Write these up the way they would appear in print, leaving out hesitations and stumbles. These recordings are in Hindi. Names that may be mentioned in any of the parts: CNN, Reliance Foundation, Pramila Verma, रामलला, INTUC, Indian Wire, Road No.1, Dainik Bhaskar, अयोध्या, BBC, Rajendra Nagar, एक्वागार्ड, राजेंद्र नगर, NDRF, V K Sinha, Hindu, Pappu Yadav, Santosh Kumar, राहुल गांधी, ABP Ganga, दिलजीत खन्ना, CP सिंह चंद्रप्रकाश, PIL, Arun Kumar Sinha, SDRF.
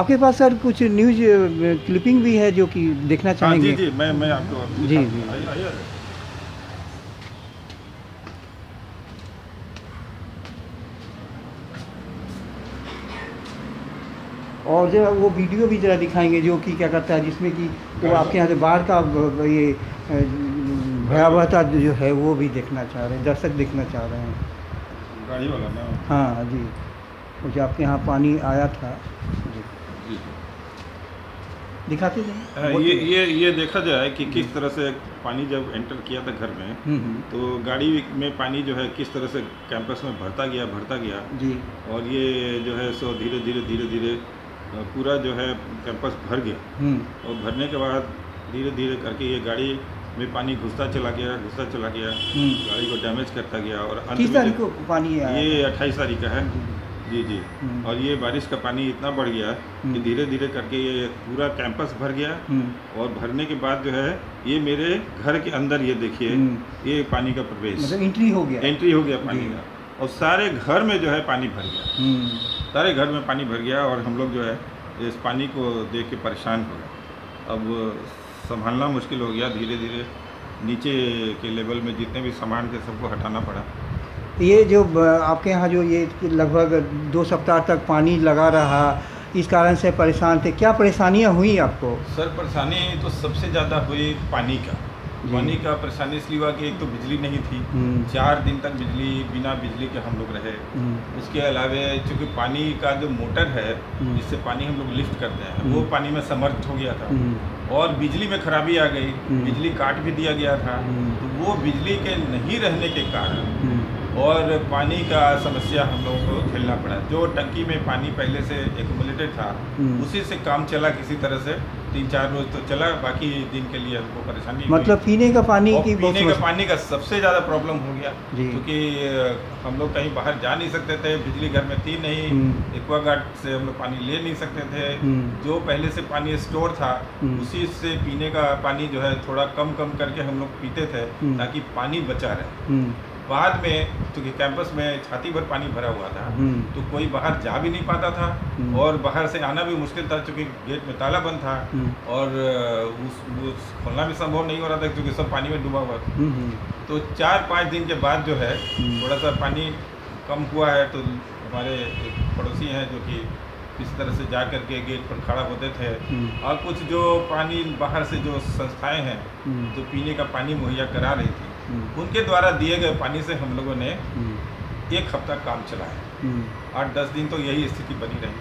आपके पास सर कुछ न्यूज क्लिपिंग भी है जो कि देखना चाहेंगे? जी जी, मैं आपको जी जी और जो वो वीडियो भी जरा दिखाएंगे जो कि क्या करता है, जिसमें कि वो आपके यहाँ से बाहर का ये भयावहता जो है वो भी देखना चाह रहे हैं, दर्शक देखना चाह रहे हैं। गाड़ी वाला ना? हाँ जी, मुझे आपके यहाँ पानी आया था जी। दिखाते जाए ये देखा जाए कि किस तरह से पानी जब एंटर किया था घर में, तो गाड़ी में पानी जो है किस तरह से कैंपस में भरता गया जी। और ये जो है सो धीरे धीरे पूरा जो है कैंपस भर गया। और भरने के बाद धीरे धीरे करके ये गाड़ी में पानी घुसता चला गया, गाड़ी को डैमेज करता गया। और अंत में को पानी ये 28 तारीख का है जी जी। और ये बारिश का पानी इतना बढ़ गया कि धीरे धीरे करके ये पूरा कैंपस भर गया। और भरने के बाद जो है ये मेरे घर के अंदर ये देखिए ये पानी का प्रवेश, मतलब एंट्री हो गया पानी का। और सारे घर में जो है पानी भर गया, सारे घर में पानी भर गया। और हम लोग जो है इस पानी को देख के परेशान हो गए। अब संभालना मुश्किल हो गया। धीरे धीरे नीचे के लेवल में जितने भी सामान थे सबको हटाना पड़ा। ये जो आपके यहाँ जो ये लगभग 2 सप्ताह तक पानी लगा रहा, इस कारण से परेशान थे। क्या परेशानियाँ हुई आपको? सर परेशानी तो सबसे ज़्यादा हुई पानी का परेशानी इसलिए हुआ कि एक तो बिजली नहीं थी, 4 दिन तक बिना बिजली के हम लोग रहे। उसके अलावा चूँकि पानी का जो मोटर है जिससे पानी हम लोग लिफ्ट करते हैं वो पानी में समर्थ हो गया था। और बिजली में खराबी आ गई, बिजली काट भी दिया गया था। तो वो बिजली के नहीं रहने के कारण और पानी का समस्या हम लोगों को झेलना पड़ा। जो टंकी में पानी पहले से एक्युमुलेटेड था उसी से काम चला, किसी तरह से 3-4 रोज तो चला, बाकी दिन के लिए हमको परेशानी। मतलब पीने का पानी का सबसे ज़्यादा प्रॉब्लम हो गया, क्योंकि हम लोग कहीं बाहर जा नहीं सकते थे, बिजली घर में थी नहीं, एक्वागार्ड से हम लोग पानी ले नहीं सकते थे। जो पहले से पानी स्टोर था उसी से पीने का पानी जो है थोड़ा कम करके हम लोग पीते थे ताकि पानी बचा रहे। बाद में चूँकि कैंपस में छाती भर पानी भरा हुआ था तो कोई बाहर जा भी नहीं पाता था और बाहर से आना भी मुश्किल था, चूँकि गेट में ताला बंद था और उस खोलना भी संभव नहीं हो रहा था क्योंकि सब पानी में डूबा हुआ था। तो 4-5 दिन के बाद जो है थोड़ा सा पानी कम हुआ है। तो हमारे एक पड़ोसी हैं जो कि इस तरह से जा करके गेट पर खड़ा होते थे। और कुछ जो पानी बाहर से जो संस्थाएं हैं जो पीने का पानी मुहैया करा रही थी उनके द्वारा दिए गए पानी से हम लोगों ने 1 हफ्ता काम चलाया। 8-10 दिन तो यही स्थिति बनी रही।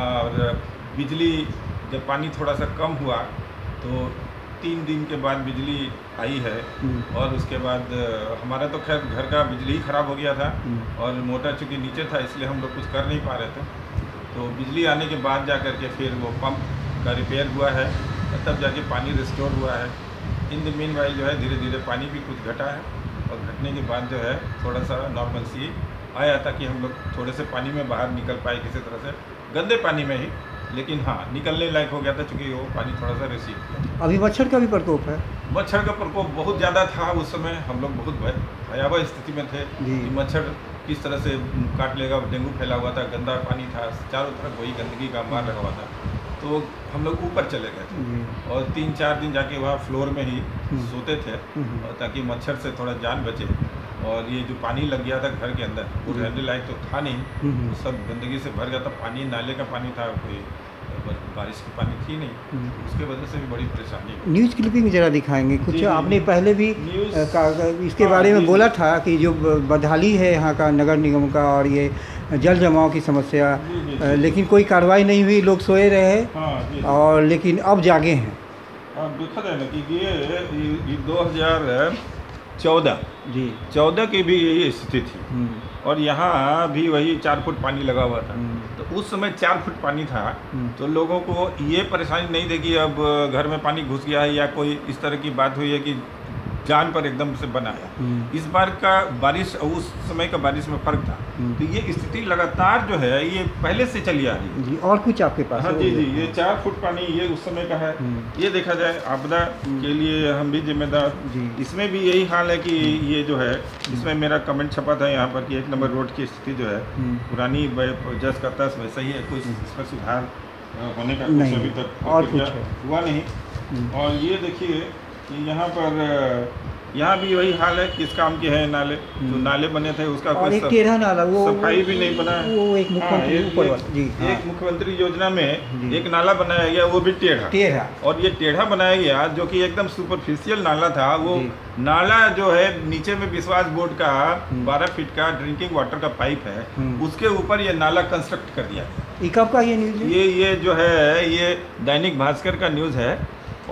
और बिजली जब पानी थोड़ा सा कम हुआ तो 3 दिन के बाद बिजली आई है। और उसके बाद हमारा तो खैर घर का बिजली ही खराब हो गया था और मोटर चूँकि नीचे था इसलिए हम लोग कुछ कर नहीं पा रहे थे। तो बिजली आने के बाद जा कर के फिर वो पम्प का रिपेयर हुआ है, तब जाके पानी रिस्टोर हुआ है। इन द मीन वाइल जो है धीरे धीरे पानी भी कुछ घटा है और घटने के बाद जो है थोड़ा सा नॉर्मलसी आया ताकि हम लोग थोड़े से पानी में बाहर निकल पाए, किसी तरह से गंदे पानी में ही, लेकिन हाँ निकलने लायक हो गया था चूँकि वो पानी थोड़ा सा रिसीव किया। अभी मच्छर का भी प्रकोप है? मच्छर का प्रकोप बहुत ज़्यादा था उस समय। हम लोग बहुत भयावह स्थिति में थे कि मच्छर किस तरह से काट लेगा। डेंगू फैला हुआ था, गंदा पानी था, चारों तरफ वही गंदगी का मार लगा हुआ था। तो हम लोग ऊपर चले गए थे और 3-4 दिन जाके वहाँ फ्लोर में ही सोते थे ताकि मच्छर से थोड़ा जान बचे। और ये जो पानी लग गया था घर के अंदर वो रहने लायक तो था नहीं, तो सब गंदगी से भर गया था। पानी नाले का पानी था, कोई बारिश की पानी थी नहीं, उसके वजह से भी बड़ी परेशानी। न्यूज़ क्लिपिंग जरा दिखाएंगे कुछ। आपने पहले भी इसके बारे में बोला था कि जो बदहाली है यहाँ का नगर निगम का और ये जल जमाव की समस्या, लेकिन कोई कार्रवाई नहीं हुई, लोग सोए रहे। हाँ, और लेकिन अब जागे हैं। अब देखा जाए ना कि ये 2014 जी 14 की भी यही स्थिति थी और यहाँ भी वही 4 फुट पानी लगा हुआ था। तो उस समय 4 फुट पानी था तो लोगों को ये परेशानी नहीं थी कि अब घर में पानी घुस गया है या कोई इस तरह की बात हुई है कि जान पर एकदम से बनाया। इस बार का बारिश और उस समय का बारिश में फर्क था, तो ये स्थिति लगातार जो है ये पहले से चली आ रही है। और कुछ आपके पास? हाँ जी जी, ये 4 फुट पानी ये उस समय का है। ये देखा जाए आपदा के लिए हम भी जिम्मेदार, इसमें भी यही हाल है कि ये जो है, इसमें मेरा कमेंट छपा था यहाँ पर कि 1 नंबर रोड की स्थिति जो है पुरानी 10 का 10 वैसा ही है, कोई इसमें सुधार होने का कुछ अभी तक और हुआ नहीं। और ये देखिए यहाँ पर, यहाँ भी वही हाल है, किस काम के है नाले, तो नाले बने थे उसका कोई टेढ़ा नाला, वो सफाई भी नहीं बना। वो एक मुख्यमंत्री योजना में एक नाला बनाया गया, वो भी टेढ़ा, और ये टेढ़ा बनाया गया जो कि एकदम सुपरफिशियल नाला था। वो नाला जो है नीचे में विश्वास बोर्ड का 12 फीट का ड्रिंकिंग वाटर का पाइप है, उसके ऊपर ये नाला कंस्ट्रक्ट कर दिया गया। कब का ये न्यूज? ये जो है ये दैनिक भास्कर का न्यूज है,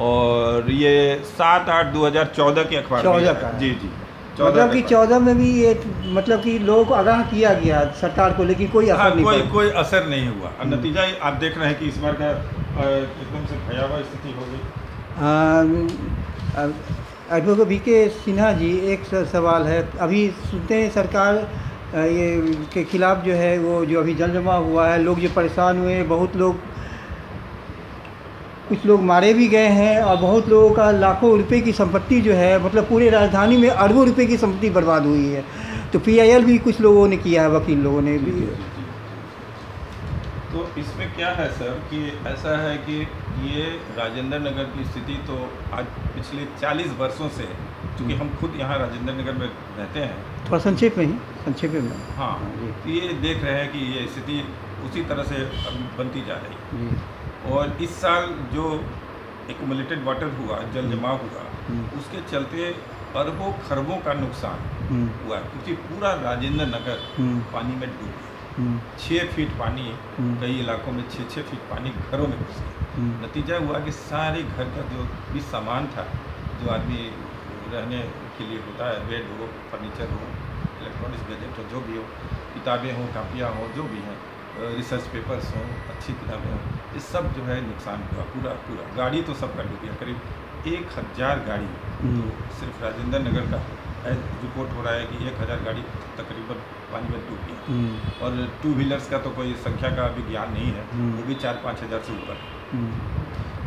और ये 7-8-2014 के अखबार का जी जी। 14 में भी ये मतलब कि लोग आगाह किया गया सरकार को, लेकिन कोई असर नहीं, कोई असर नहीं हुआ। अब नतीजा आप देख रहे हैं कि इस बार का एकदम से भयावह स्थिति हो गई। एडवोकेट वी के सिन्हा जी, एक सवाल है, अभी सुनते हैं सरकार ये के खिलाफ जो है वो जो अभी जल जमा हुआ है, लोग जो परेशान हुए, बहुत लोग, कुछ लोग मारे भी गए हैं, और बहुत लोगों का लाखों रुपए की संपत्ति जो है, मतलब पूरे राजधानी में अरबों रुपए की संपत्ति बर्बाद हुई है, तो PIL भी कुछ लोगों ने किया है, वकील लोगों ने भी। तो इसमें क्या है सर कि ऐसा है कि ये राजेंद्र नगर की स्थिति तो आज पिछले 40 वर्षों से, चूँकि हम खुद यहाँ राजेंद्र नगर में रहते हैं, थोड़ा संक्षेप में हाँ, तो ये देख रहे हैं कि ये स्थिति उसी तरह से बनती जा रही है। और इस साल जो एक्यूमुलेटेड वाटर हुआ, जल जमाव हुआ, उसके चलते अरबों खरबों का नुकसान हुआ, क्योंकि पूरा राजेंद्र नगर पानी में डूब गया। 6 फीट पानी, कई इलाकों में 6-6 फीट पानी घरों में घुस गया। नतीजा हुआ कि सारे घर का जो भी सामान था, जो आदमी रहने के लिए होता है, बेड हो, फर्नीचर हो, इलेक्ट्रॉनिक्स गैजेट हो, जो भी हो, किताबें हों, कापियाँ हों, जो भी हैं, रिसर्च पेपर्स हों, अच्छी किताबें हों, ये सब जो है नुकसान हुआ पूरा। गाड़ी तो सबका डूब गया, करीब 1000 गाड़ी तो सिर्फ राजेंद्र नगर का रिपोर्ट हो रहा है कि 1000 गाड़ी तकरीबन पानी में डूब गई। और 2 व्हीलर्स का तो कोई संख्या का अभी ज्ञान नहीं है, वो भी 4-5 हज़ार से ऊपर।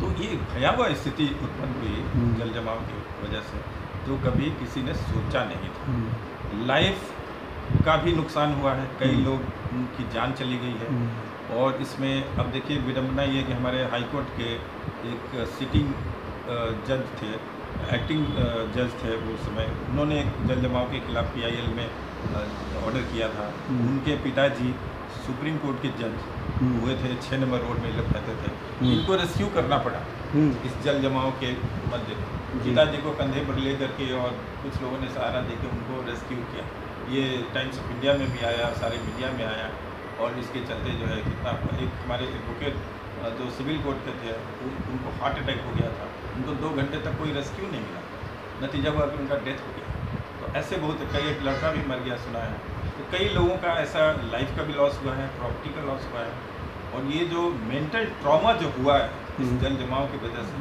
तो ये भयावह स्थिति उत्पन्न हुई जल जमाव की वजह से, जो कभी किसी ने सोचा नहीं था। लाइफ का भी नुकसान हुआ है, कई लोग की जान चली गई है। और इसमें अब देखिए विडम्बना ये कि हमारे हाईकोर्ट के एक सिटिंग जज थे, एक्टिंग जज थे वो समय, उन्होंने जल जमाव के खिलाफ PIL में ऑर्डर किया था। उनके पिताजी सुप्रीम कोर्ट के जज हुए थे, 6 नंबर रोड में लोग रहते थे, इनको रेस्क्यू करना पड़ा इस जल जमाव के मध्य। पिताजी को कंधे पर ले करके और कुछ लोगों ने सहारा देकर उनको रेस्क्यू किया। ये टाइम्स ऑफ इंडिया में भी आया, सारे मीडिया में आया, और इसके चलते जो है कितना, एक हमारे एडवोकेट जो सिविल कोर्ट के थे, उनको हार्ट अटैक हो गया था, उनको 2 घंटे तक कोई रेस्क्यू नहीं मिला, नतीजा हुआ कि उनका डेथ हो गया। तो ऐसे बहुत कई, एक लड़का भी मर गया सुना है। तो कई लोगों का ऐसा लाइफ का भी लॉस हुआ है, प्रॉपर्टी का लॉस हुआ है। और ये जो मेंटल ट्रॉमा जो हुआ है इस जल जमाव की वजह से,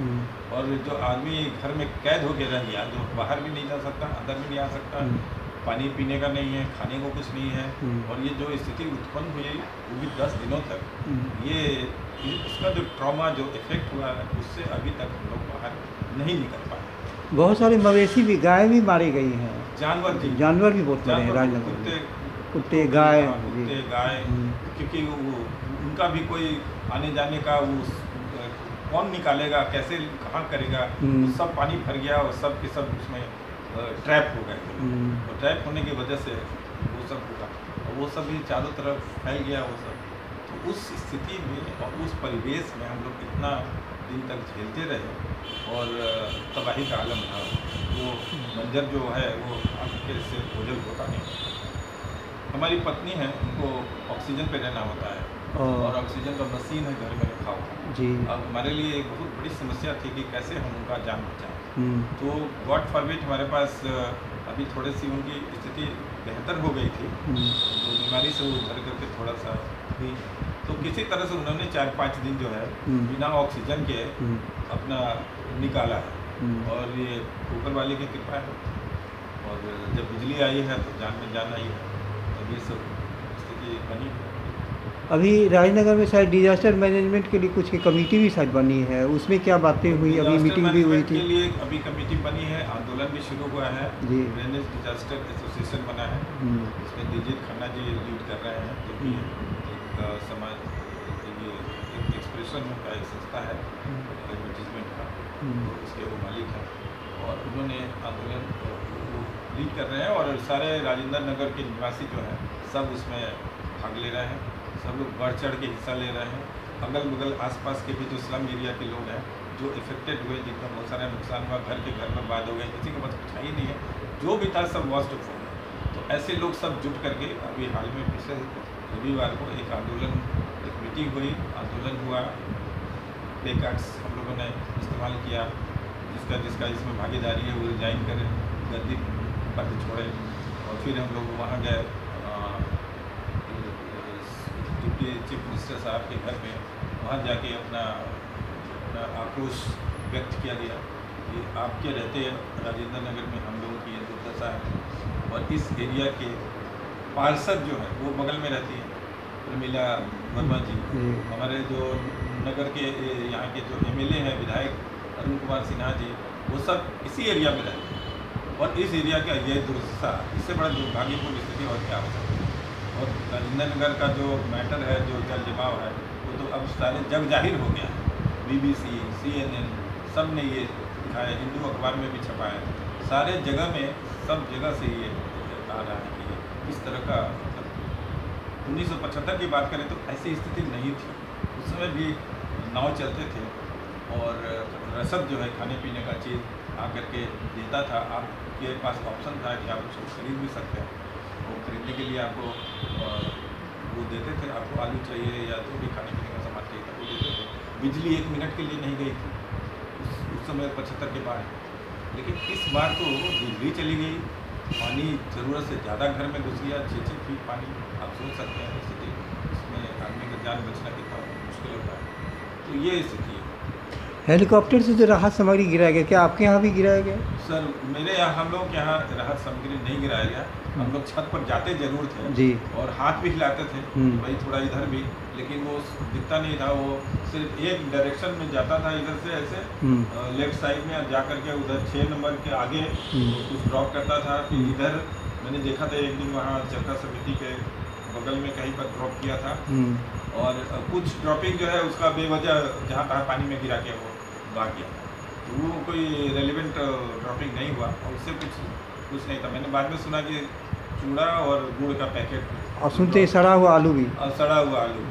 और जो आदमी घर में कैद होकर रह गया, जो बाहर भी नहीं जा सकता, अंदर भी नहीं आ सकता, पानी पीने का नहीं है, खाने को कुछ नहीं है, और ये जो स्थिति उत्पन्न हुई वो भी 10 दिनों तक, ये उसका जो ट्रॉमा जो इफेक्ट हुआ है, उससे अभी तक हम लोग बाहर नहीं निकल पाए। बहुत सारे मवेशी भी, गाय भी मारी गई हैं, जानवर भी बहुत मारे हैं राजनगर, कुत्ते गाय, क्योंकि उनका भी कोई आने जाने का वो कौन निकालेगा, कैसे कहाँ करेगा, सब पानी भर गया और सब के सब उसमें ट्रैप हो गए। और ट्रैप होने की वजह से वो सब हुआ, और वो सब भी चारों तरफ फैल गया वो सब। तो उस स्थिति में और उस परिवेश में हम लोग इतना दिन तक झेलते रहे, और तबाही का आलम था। वो मंजर जो है वो आपके से ओझल होता नहीं। हमारी पत्नी है, उनको ऑक्सीजन पे रहना होता है, और ऑक्सीजन का मशीन है घर में रखा हुआ जी। अब हमारे लिए एक बहुत बड़ी समस्या थी कि कैसे हम उनका जान बचाएँ। तो गॉड फॉरबिड हमारे पास अभी थोड़ी सी उनकी स्थिति बेहतर हो गई थी, तो बीमारी से वो उभर करके थोड़ा सा हुई, तो किसी तरह से उन्होंने 4-5 दिन जो है बिना ऑक्सीजन के अपना निकाला है। और ये ऊपर वाले की कृपा है। और जब बिजली आई है तो जान में जान आई है, तो ये सब स्थिति बनी है। अभी राजनगर में शायद डिजास्टर मैनेजमेंट के लिए कुछ कमेटी भी शायद बनी है, उसमें क्या बातें हुई? अभी मीटिंग भी हुई थी, अभी कमेटी बनी है, आंदोलन भी शुरू हुआ है जी। ड्रेनेज डिजास्टर एसोसिएशन बना है, इसमें दिलजीत खन्ना जी लीड कर रहे हैं, जो भी एक समाज एक एक्सप्रेशन का एक संस्था है एडवर्टीजमेंट का, उसके वो मालिक है, और उन्होंने आंदोलन लीड कर रहे हैं। और सारे राजेंद्र नगर के निवासी जो हैं सब उसमें भाग ले रहे हैं, सब लोग बढ़ चढ़ के हिस्सा ले रहे हैं। अगल बगल आसपास के भी जो स्लम एरिया के लोग हैं जो इफेक्टेड हुए, जिनका बहुत सारा नुकसान हुआ, घर के घर बर्बाद हो गए, किसी के पास कुछ ही नहीं है, जो भी था सब वॉस्ट हो गया। तो ऐसे लोग सब जुट करके अभी हाल में पिछले रविवार को एक आंदोलन, एक मीटिंग हुई, आंदोलन हुआ, प्ले कार्ड्स हम लोगों ने इस्तेमाल किया, जिसका जिसका इसमें भागीदारी है वो रिजाइन करें, गद्दी पद छोड़े। और फिर हम लोग वहाँ गए चीफ मिनिस्टर साहब के घर में, वहाँ जाके अपना आक्रोश व्यक्त किया गया कि आपके रहते राजेंद्र नगर में हम लोगों की ये दुर्दशा है। और इस एरिया के पार्षद जो है वो बगल में रहती है प्रमिला वर्मा जी, हमारे जो नगर के यहाँ के जो एमएलए हैं विधायक अरुण कुमार सिन्हा जी, वो सब इसी एरिया में रहते हैं। और इस एरिया का यह दुर्दशा, इससे बड़ा दुर्भाग्यपूर्ण स्थिति और क्या हो सकती है। और राजेंद्र नगर का जो मैटर है, जो जल जमाव है, वो तो अब सारे जग जाहिर हो गया है। BBC, CNN सब ने ये दिखाया, हिंदू अखबार में भी छपाया है, सारे जगह में, सब जगह से ये आ रहा है कि इस तरह का। 1975 की बात करें तो ऐसी स्थिति नहीं थी, उस समय भी नाव चलते थे और रसद जो है खाने पीने का चीज़ आकर के देता था, आपके पास ऑप्शन था कि आप उसको खरीद भी सकते हैं, वो खरीदने के लिए आपको वो देते थे, आपको आलू चाहिए या जो भी खाने पीने का सामान चाहिए था वो देते थे। बिजली एक मिनट के लिए नहीं गई थी उस समय 75 के बाद, लेकिन इस बार तो बिजली चली गई, पानी ज़रूरत से ज़्यादा घर में घुस गया, 6-6 फीट पानी, आप सोच सकते हैं स्थिति, इसमें आदमी का जान बचना कितना मुश्किल होता है। तो ये स्थिति है। हेलीकॉप्टर से जो राहत सामग्री गिराया गया, क्या आपके यहाँ भी गिराया गया? सर मेरे यहाँ, हम लोग के यहाँ राहत सामग्री नहीं गिराया गया, हम लोग छत पर जाते जरूर थे जी, और हाथ भी हिलाते थे भाई थोड़ा इधर भी, लेकिन वो दिखता नहीं था, वो सिर्फ एक डायरेक्शन में जाता था, इधर से ऐसे लेफ्ट साइड में जा करके उधर 6 नंबर के आगे कुछ ड्रॉप करता था, फिर इधर मैंने देखा था एक दिन वहाँ चरखा समिति के बगल में कहीं पर ड्रॉप किया था। और कुछ ड्रॉपिंग जो है उसका बेवजह जहाँ तहाँ पानी में गिरा के वो भाग गया, तो वो कोई रेलिवेंट ड्रॉपिंग नहीं हुआ और उससे कुछ नहीं था। मैंने बाद में सुना कि चूड़ा और गुड़ का पैकेट और सुनते ही सड़ा हुआ आलू भी, और सड़ा हुआ आलू,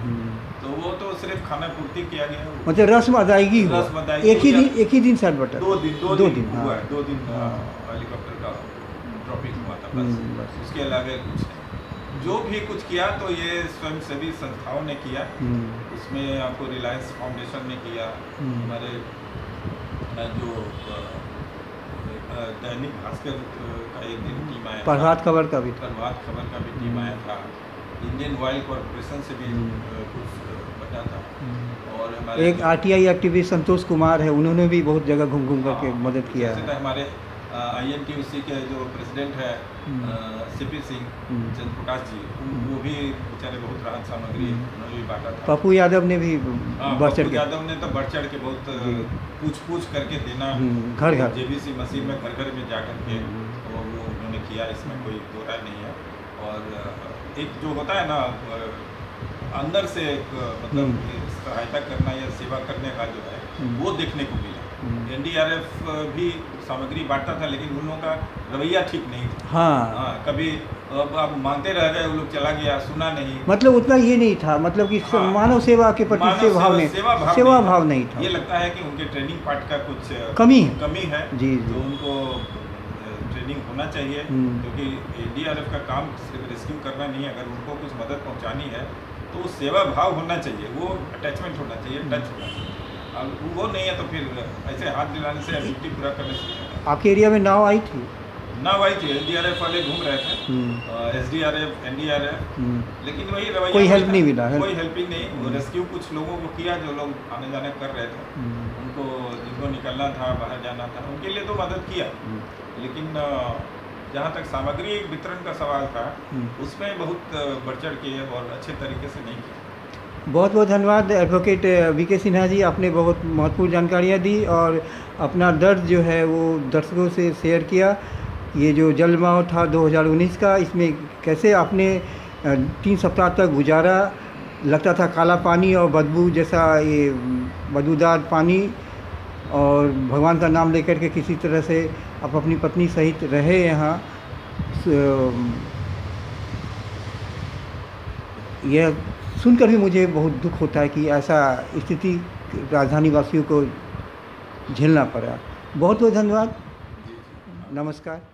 तो वो तो सिर्फ खाना पूर्ति किया गया, मतलब रस्म अदायगी एक ही दिन शायद बटा दो दिन हुआ है, 2 दिन हेलीकॉप्टर का ड्रॉपिंग हुआ था बस, उसके अलावा कुछ नहीं। जो भी कुछ किया तो ये स्वयंसेवी संस्थाओं ने किया, उसमें आपको रिलायंस फाउंडेशन ने किया, हमारे जो दैनिक भास्कर का एक दिन टीम आया, प्रभात खबर का भी टीम आया था, इंडियन वायर कॉरपोरेशन से भी कुछ बचा था, और हमारे एक RTI एक्टिविस्ट संतोष कुमार है, उन्होंने भी बहुत जगह घूम करके मदद किया है। हमारे INTUC के जो प्रेसिडेंट है CP सिंह चंद्रप्रकाश जी, वो भी बेचारे बहुत राहत सामग्री उन्होंने भी बांटा था। पप्पू यादव ने भी बढ़ चढ़ के बहुत पूछ करके देना, घर घर JBC मशीन में घर घर में जाकर के वो उन्होंने किया, इसमें कोई दो राय नहीं है। और एक जो होता है ना अंदर से एक मतलब सहायता करना या सेवा करने का जो है वो देखने को मिला। NDRF भी सामग्री बांटता था लेकिन उन लोगों का रवैया ठीक नहीं था। हाँ, कभी अब मांगते रह गए, वो लोग चला गया, सुना नहीं, मतलब उतना ये नहीं था, मतलब कि हाँ, मानव सेवा के प्रति सेवा भाव नहीं था। ये लगता है कि उनके ट्रेनिंग पार्ट का कुछ कमी है जी, जो उनको ट्रेनिंग होना चाहिए, क्योंकि NDRF का काम सिर्फ रेस्क्यू करना नहीं है, अगर उनको कुछ मदद पहुँचानी है तो सेवा भाव होना चाहिए, वो अटैचमेंट होना चाहिए, टच होना चाहिए, अब वो नहीं है तो फिर ऐसे हाथ दिलाने से पूरा करने से। आपके एरिया में नाव आई थी? ना वही चीज एसडीआरएफ वाले घूम रहे थे, एसडीआरएफ एनडीआरएफ, लेकिन वही रवैया, कोई हेल्प नहीं मिला, कोई हेल्पिंग नहीं। रेस्क्यू कुछ लोगों को किया जो लोग आने जाने कर रहे थे, उनको जिनको निकलना था बाहर जाना था उनके लिए तो मदद किया, लेकिन जहाँ तक सामग्री वितरण का सवाल था उसमें बहुत बढ़ चढ़ के और अच्छे तरीके से नहीं किया। बहुत बहुत धन्यवाद एडवोकेट वी के सिन्हा जी, आपने बहुत महत्वपूर्ण जानकारियाँ दी और अपना दर्द जो है वो दर्शकों से शेयर किया। ये जो जलजमाव था 2019 का, इसमें कैसे आपने 3 सप्ताह तक गुजारा, लगता था काला पानी और बदबू जैसा ये बदबूदार पानी, और भगवान का नाम लेकर के किसी तरह से आप अपनी पत्नी सहित रहे यहाँ। यह सुनकर भी मुझे बहुत दुख होता है कि ऐसा स्थिति राजधानी वासियों को झेलना पड़ा। बहुत बहुत धन्यवाद, नमस्कार।